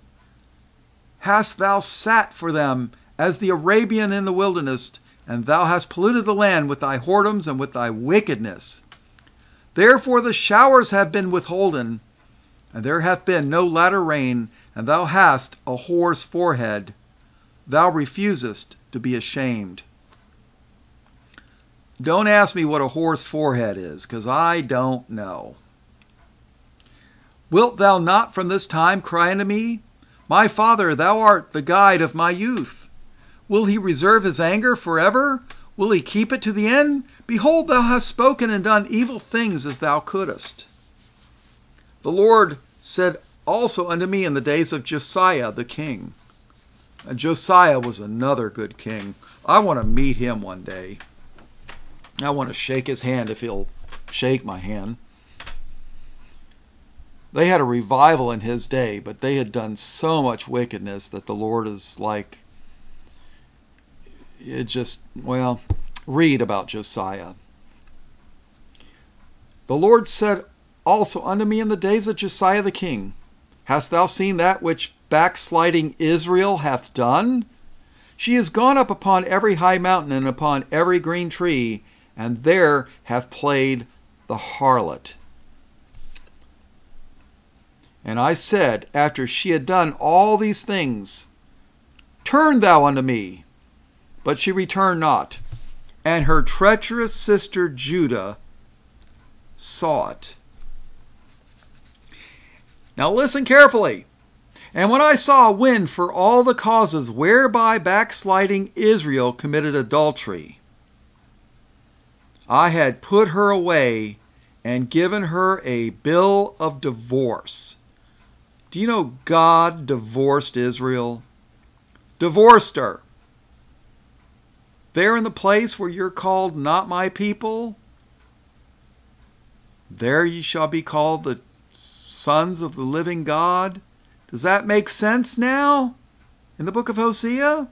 hast thou sat for them, as the Arabian in the wilderness, and thou hast polluted the land with thy whoredoms and with thy wickedness. Therefore the showers have been withholden, and there hath been no latter rain, and thou hast a whore's forehead. Thou refusest to be ashamed. Don't ask me what a whore's forehead is, because I don't know. Wilt thou not from this time cry unto me? My Father, thou art the guide of my youth. Will he reserve his anger forever? Will he keep it to the end? Behold, thou hast spoken and done evil things as thou couldest. The Lord said also unto me in the days of Josiah the king. And Josiah was another good king. I want to meet him one day. I want to shake his hand if he'll shake my hand. They had a revival in his day, but they had done so much wickedness that the Lord is like, it just, well, read about Josiah. The Lord said also unto me in the days of Josiah the king, hast thou seen that which backsliding Israel hath done? She is gone up upon every high mountain and upon every green tree, and there hath played the harlot. And I said, after she had done all these things, turn thou unto me. But she returned not. And her treacherous sister Judah saw it. Now listen carefully. And when I saw a wind for all the causes whereby backsliding Israel committed adultery, I had put her away and given her a bill of divorce. Do you know God divorced Israel? Divorced her. There in the place where you're called not my people, there ye shall be called the sons of the living God. Does that make sense now in the book of Hosea?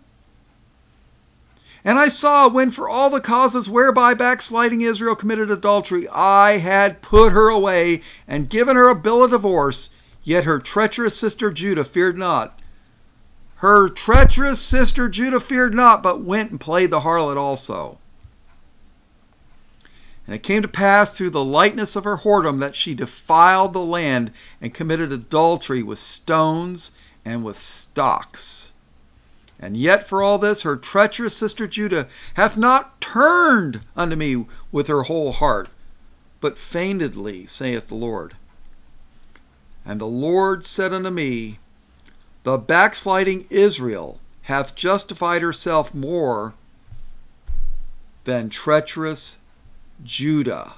And I saw when for all the causes whereby backsliding Israel committed adultery, I had put her away and given her a bill of divorce, yet her treacherous sister Judah feared not. Her treacherous sister Judah feared not, but went and played the harlot also. And it came to pass through the lightness of her whoredom that she defiled the land and committed adultery with stones and with stocks. And yet for all this her treacherous sister Judah hath not turned unto me with her whole heart, but feignedly, saith the Lord. And the Lord said unto me, the backsliding Israel hath justified herself more than treacherous Judah.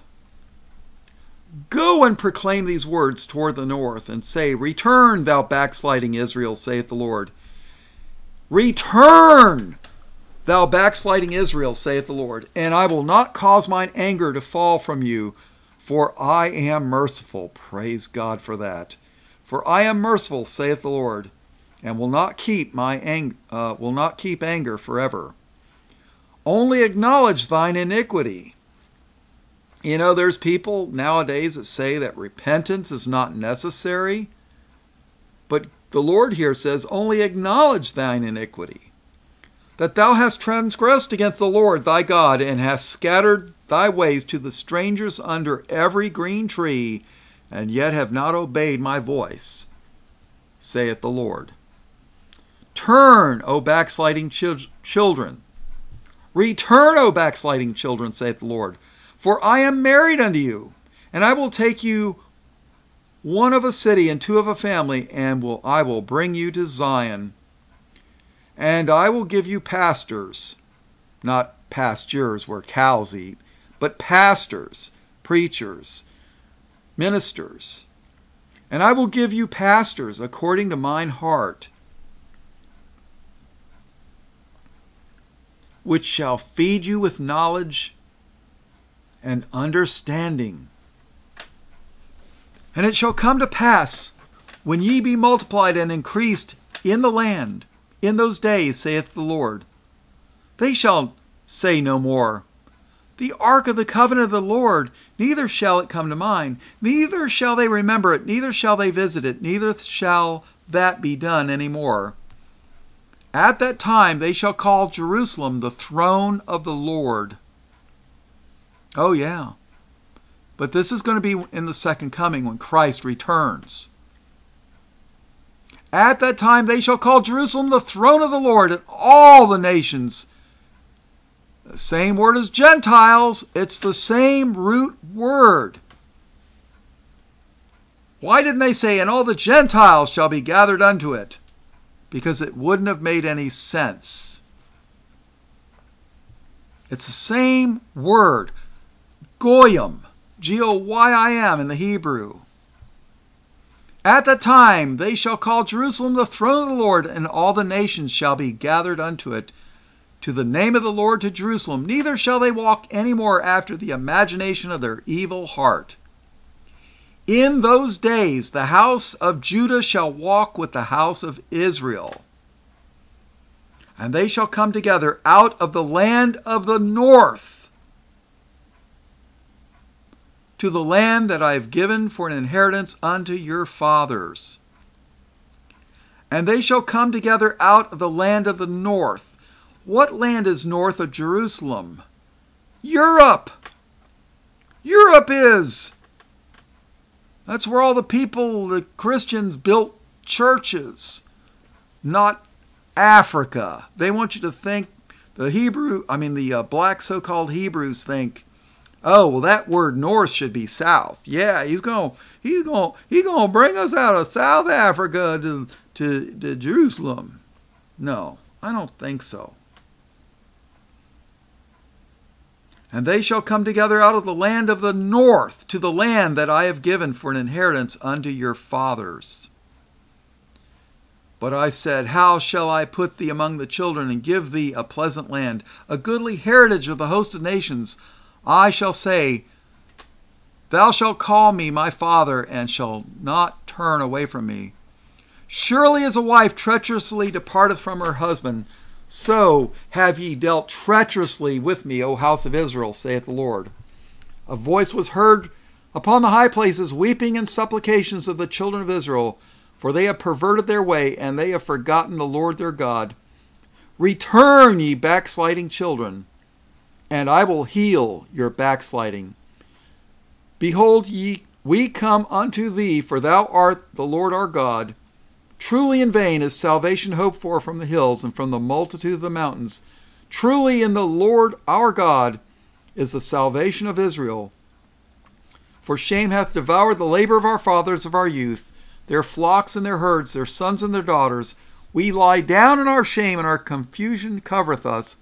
Go and proclaim these words toward the north, and say, return, thou backsliding Israel, saith the Lord. Return, thou backsliding Israel, saith the Lord, and I will not cause mine anger to fall from you, for I am merciful. Praise God for that. For I am merciful, saith the Lord, and will not keep my ang uh, will not keep anger forever. Only acknowledge thine iniquity. You know, there's people nowadays that say that repentance is not necessary. But the Lord here says, only acknowledge thine iniquity, that thou hast transgressed against the Lord thy God, and hast scattered thy ways to the strangers under every green tree, and yet have not obeyed my voice, saith the Lord. Turn, O backsliding chil- children. Return, O backsliding children, saith the Lord. For I am married unto you, and I will take you one of a city and two of a family, and will I will bring you to Zion. And I will give you pastors, not pastures where cows eat, but pastors, preachers, ministers. And I will give you pastors according to mine heart, which shall feed you with knowledge and understanding. And it shall come to pass, when ye be multiplied and increased in the land, in those days, saith the Lord, they shall say no more, the ark of the covenant of the Lord, neither shall it come to mind, neither shall they remember it, neither shall they visit it, neither shall that be done any more. At that time they shall call Jerusalem the throne of the Lord. Oh yeah. But this is going to be in the second coming when Christ returns. At that time they shall call Jerusalem the throne of the Lord, and all the nations. The same word as Gentiles. It's the same root word. Why didn't they say, and all the Gentiles shall be gathered unto it? Because it wouldn't have made any sense. It's the same word. Goyim. G O Y I M in the Hebrew. At that time they shall call Jerusalem the throne of the Lord, and all the nations shall be gathered unto it, to the name of the Lord, to Jerusalem. Neither shall they walk any more after the imagination of their evil heart. In those days the house of Judah shall walk with the house of Israel. And they shall come together out of the land of the north to the land that I have given for an inheritance unto your fathers. And they shall come together out of the land of the north. What land is north of Jerusalem? Europe! Europe is! That's where all the people, the Christians, built churches, not Africa. They want you to think, the Hebrew, I mean the uh, black so-called Hebrews think, oh, well that word north should be south. Yeah, he's going he's going, he's going to bring us out of South Africa to, to, to Jerusalem. No, I don't think so. And they shall come together out of the land of the north to the land that I have given for an inheritance unto your fathers. But I said, how shall I put thee among the children and give thee a pleasant land, a goodly heritage of the host of nations? I shall say, thou shalt call me my father, and shall not turn away from me. Surely as a wife treacherously departeth from her husband, so have ye dealt treacherously with me, O house of Israel, saith the Lord. A voice was heard upon the high places, weeping and supplications of the children of Israel, for they have perverted their way, and they have forgotten the Lord their God. Return, ye backsliding children, and I will heal your backsliding. Behold, ye, we come unto thee, for thou art the Lord our God. Truly in vain is salvation hoped for from the hills and from the multitude of the mountains. Truly in the Lord our God is the salvation of Israel. For shame hath devoured the labor of our fathers of our youth, their flocks and their herds, their sons and their daughters. We lie down in our shame, and our confusion covereth us.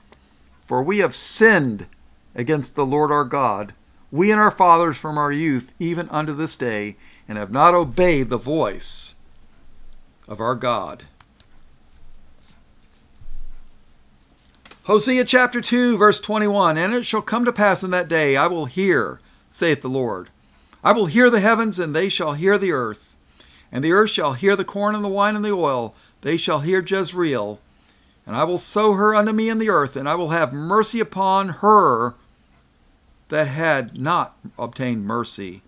For we have sinned against the Lord our God, we and our fathers from our youth, even unto this day, and have not obeyed the voice of our God. Hosea chapter two, verse twenty-one, and it shall come to pass in that day, I will hear, saith the Lord. I will hear the heavens, and they shall hear the earth. And the earth shall hear the corn and the wine and the oil. They shall hear Jezreel. And I will sow her unto me in the earth, and I will have mercy upon her that had not obtained mercy.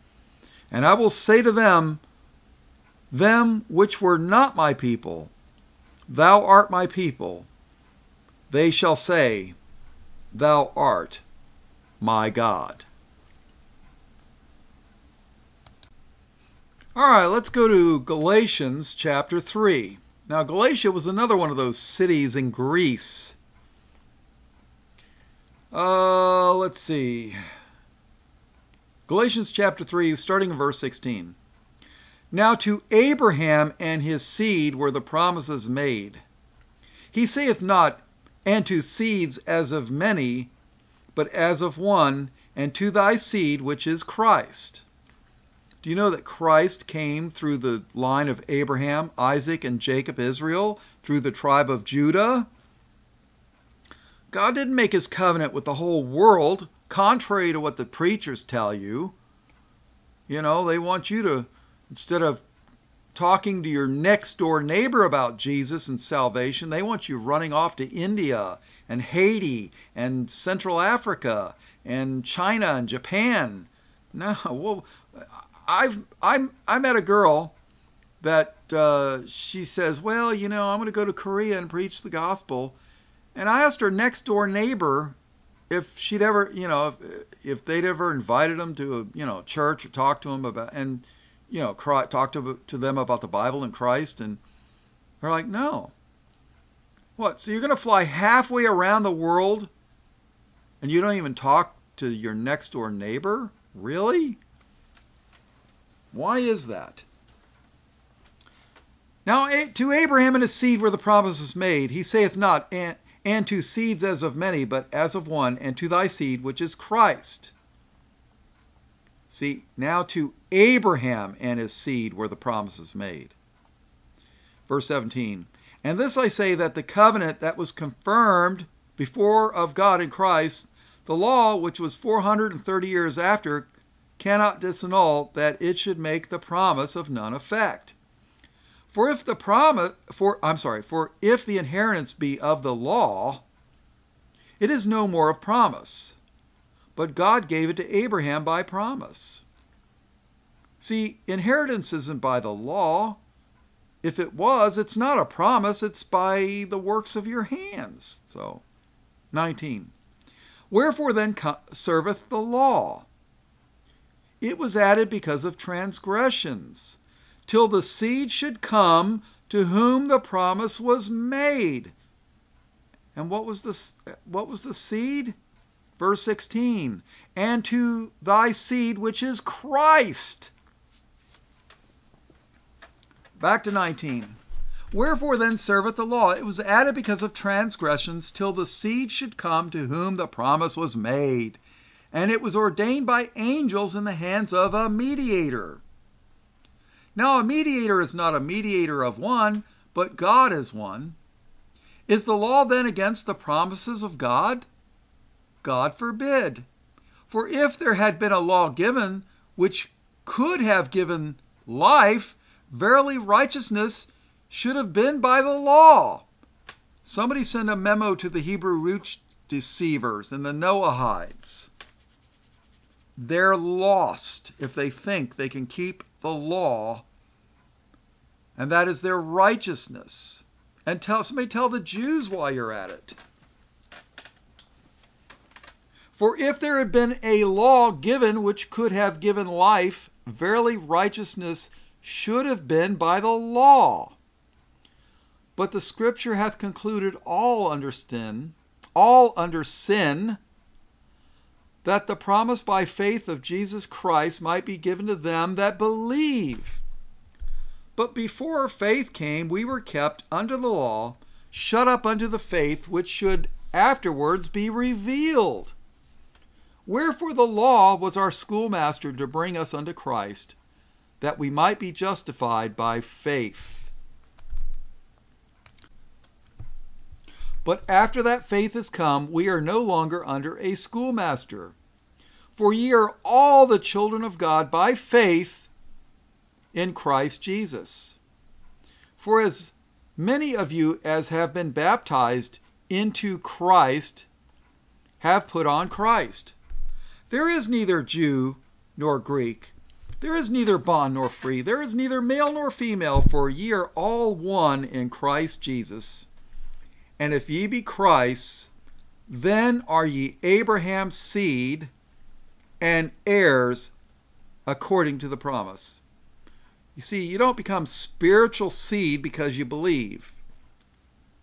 And I will say to them, them which were not my people, thou art my people. They shall say, thou art my God. All right, let's go to Galatians chapter three. Now, Galatia was another one of those cities in Greece. Uh, let's see. Galatians chapter three, starting in verse sixteen. Now to Abraham and his seed were the promises made. He saith not, and to seeds as of many, but as of one, and to thy seed, which is Christ. Do you know that Christ came through the line of Abraham, Isaac, and Jacob, Israel, through the tribe of Judah? God didn't make his covenant with the whole world, contrary to what the preachers tell you. You know, they want you to, instead of talking to your next-door neighbor about Jesus and salvation, they want you running off to India and Haiti and Central Africa and China and Japan. No, well, I've, I'm, I met a girl that uh, she says, well, you know, I'm going to go to Korea and preach the gospel. And I asked her next-door neighbor if she'd ever, you know, if, if they'd ever invited them to, a, you know, church or talk to them about, and, you know, cry, talk to, to them about the Bible and Christ. And they're like, no. What, so you're going to fly halfway around the world and you don't even talk to your next-door neighbor? Really? Why is that? Now, to Abraham and his seed were the promises made. He saith not, and, and to seeds as of many, but as of one, and to thy seed, which is Christ. See, now to Abraham and his seed were the promises made. Verse seventeen, and this I say, that the covenant that was confirmed before of God in Christ, the law, which was four hundred thirty years after, cannot disannul, that it should make the promise of none effect. For if the promise, for I'm sorry, for if the inheritance be of the law, it is no more of promise, but God gave it to Abraham by promise. See, inheritance isn't by the law. If it was, it's not a promise, it's by the works of your hands. So, nineteen. Wherefore then serveth the law? It was added because of transgressions, till the seed should come to whom the promise was made. And what was the, what was the seed? Verse sixteen, and to thy seed, which is Christ. Back to nineteen. Wherefore then serveth the law? It was added because of transgressions, till the seed should come to whom the promise was made. And it was ordained by angels in the hands of a mediator. Now a mediator is not a mediator of one, but God is one. Is the law then against the promises of God? God forbid. For if there had been a law given, which could have given life, verily righteousness should have been by the law. Somebody send a memo to the Hebrew root deceivers and the Noahides. They're lost if they think they can keep the law, and that is their righteousness. And tell somebody tell the Jews while you're at it. For if there had been a law given which could have given life, verily righteousness should have been by the law. But the scripture hath concluded all under sin, all under sin, that the promise by faith of Jesus Christ might be given to them that believe. But before faith came, we were kept under the law, shut up unto the faith which should afterwards be revealed. Wherefore the law was our schoolmaster to bring us unto Christ, that we might be justified by faith. But after that faith is come, we are no longer under a schoolmaster. For ye are all the children of God by faith in Christ Jesus. For as many of you as have been baptized into Christ have put on Christ. There is neither Jew nor Greek. There is neither bond nor free. There is neither male nor female, for ye are all one in Christ Jesus. And if ye be Christ's, then are ye Abraham's seed and heirs according to the promise. You see, you don't become spiritual seed because you believe.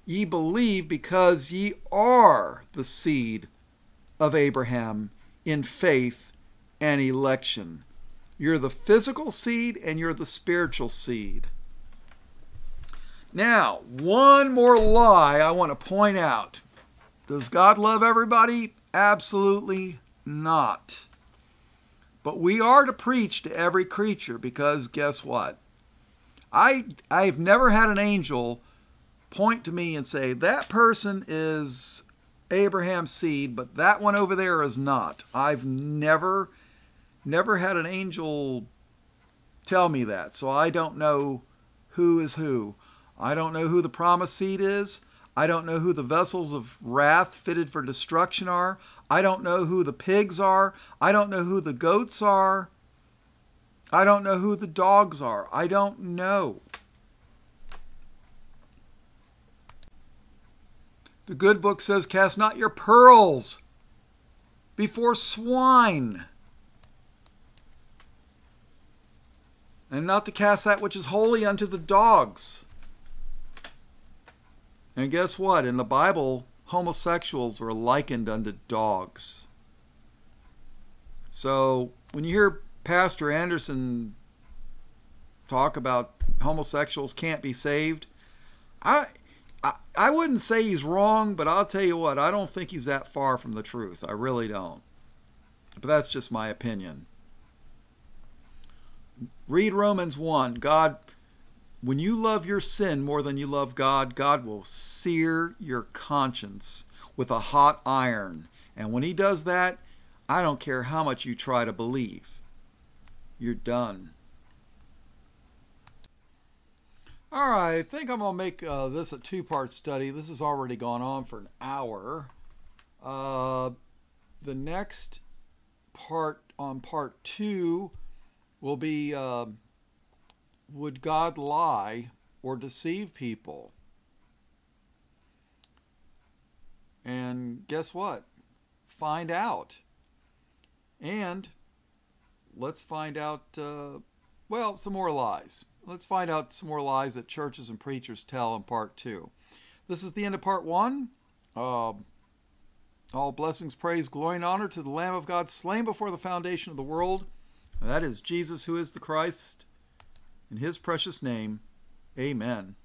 Ye believe because ye are the seed of Abraham in faith and election. You're the physical seed and you're the spiritual seed. Now, one more lie I want to point out. Does God love everybody? Absolutely not. But we are to preach to every creature, because guess what? I, I've never had an angel point to me and say, that person is Abraham's seed, but that one over there is not. I've never, never had an angel tell me that. So I don't know who is who. I don't know who the promised seed is. I don't know who the vessels of wrath fitted for destruction are. I don't know who the pigs are. I don't know who the goats are. I don't know who the dogs are. I don't know. The good book says, cast not your pearls before swine, and not to cast that which is holy unto the dogs. And guess what? In the Bible, homosexuals were likened unto dogs. So when you hear Pastor Anderson talk about homosexuals can't be saved, I, I, I wouldn't say he's wrong, but I'll tell you what, I don't think he's that far from the truth. I really don't. But that's just my opinion. Read Romans one. God, when you love your sin more than you love God, God will sear your conscience with a hot iron. And when he does that, I don't care how much you try to believe. You're done. All right, I think I'm going to make uh, this a two-part study. This has already gone on for an hour. Uh, the next part on part two will be... Uh, Would God lie or deceive people? And guess what? Find out. And let's find out, uh, well, some more lies. Let's find out some more lies that churches and preachers tell in part two. This is the end of part one. Uh, all blessings, praise, glory, and honor to the Lamb of God, slain before the foundation of the world. And that is Jesus, who is the Christ. In his precious name, amen.